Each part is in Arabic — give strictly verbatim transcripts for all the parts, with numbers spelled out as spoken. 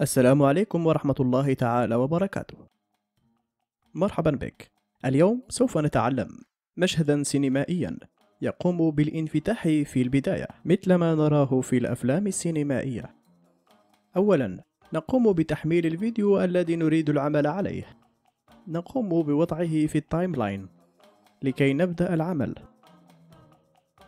السلام عليكم ورحمة الله تعالى وبركاته. مرحبا بك. اليوم سوف نتعلم مشهدا سينمائيا يقوم بالانفتاح في البداية مثل ما نراه في الأفلام السينمائية. أولا نقوم بتحميل الفيديو الذي نريد العمل عليه. نقوم بوضعه في التايم لاين لكي نبدأ العمل.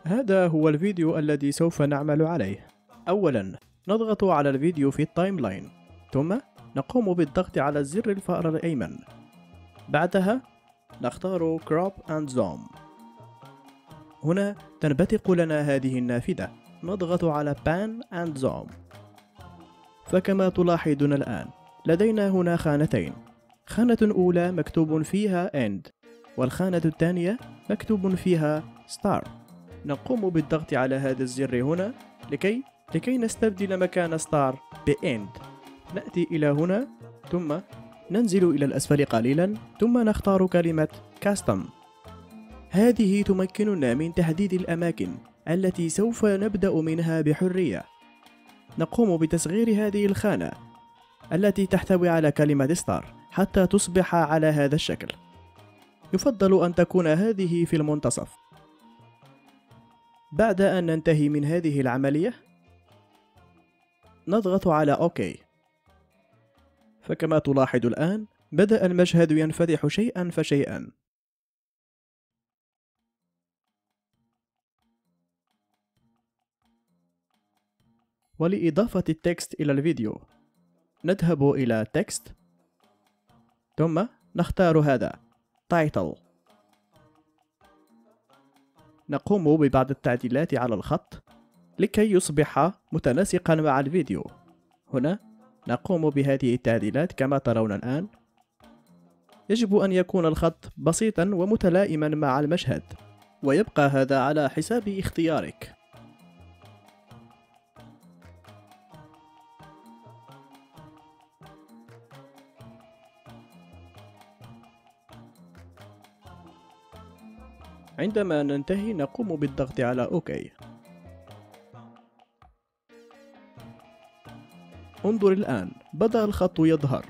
هذا هو الفيديو الذي سوف نعمل عليه. أولا نضغط على الفيديو في التايم لاين، ثم نقوم بالضغط على زر الفأر الأيمن. بعدها نختار Crop and Zoom. هنا تنبتق لنا هذه النافذة. نضغط على Pan and Zoom. فكما تلاحظون الآن لدينا هنا خانتين، خانة أولى مكتوب فيها End والخانة الثانية مكتوب فيها Start. نقوم بالضغط على هذا الزر هنا لكي لكي نستبدل مكان Start بإند. نأتي إلى هنا ثم ننزل إلى الأسفل قليلا ثم نختار كلمة Custom. هذه تمكننا من تحديد الأماكن التي سوف نبدأ منها بحرية. نقوم بتصغير هذه الخانة التي تحتوي على كلمة Start حتى تصبح على هذا الشكل. يفضل أن تكون هذه في المنتصف. بعد أن ننتهي من هذه العملية نضغط على OK. فكما تلاحظ الآن بدأ المشهد ينفتح شيئا فشيئا. ولإضافة التكست إلى الفيديو نذهب إلى Text ثم نختار هذا Title. نقوم ببعض التعديلات على الخط لكي يصبح متناسقا مع الفيديو. هنا نقوم بهذه التعديلات كما ترون الآن. يجب أن يكون الخط بسيطا ومتلائما مع المشهد، ويبقى هذا على حساب اختيارك. عندما ننتهي نقوم بالضغط على OK. انظر الآن بدأ الخط يظهر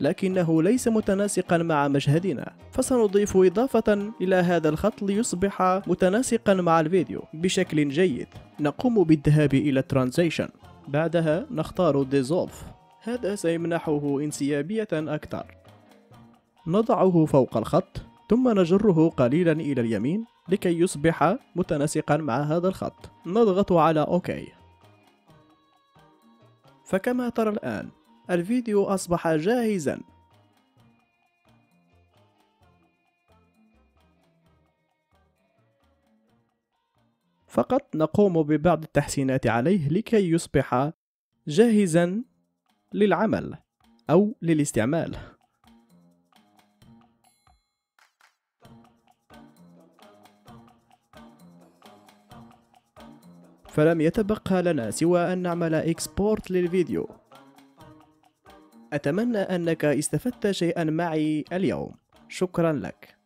لكنه ليس متناسقا مع مشهدنا، فسنضيف إضافة إلى هذا الخط ليصبح متناسقا مع الفيديو بشكل جيد. نقوم بالذهاب إلى Transition بعدها نختار Dissolve. هذا سيمنحه انسيابية أكثر. نضعه فوق الخط ثم نجره قليلا إلى اليمين لكي يصبح متناسقا مع هذا الخط. نضغط على OK. فكما ترى الآن الفيديو أصبح جاهزا. فقط نقوم ببعض التحسينات عليه لكي يصبح جاهزا للعمل أو للاستعمال. فلم يتبقى لنا سوى أن نعمل إكسبورت للفيديو. أتمنى أنك استفدت شيئا معي اليوم. شكرا لك.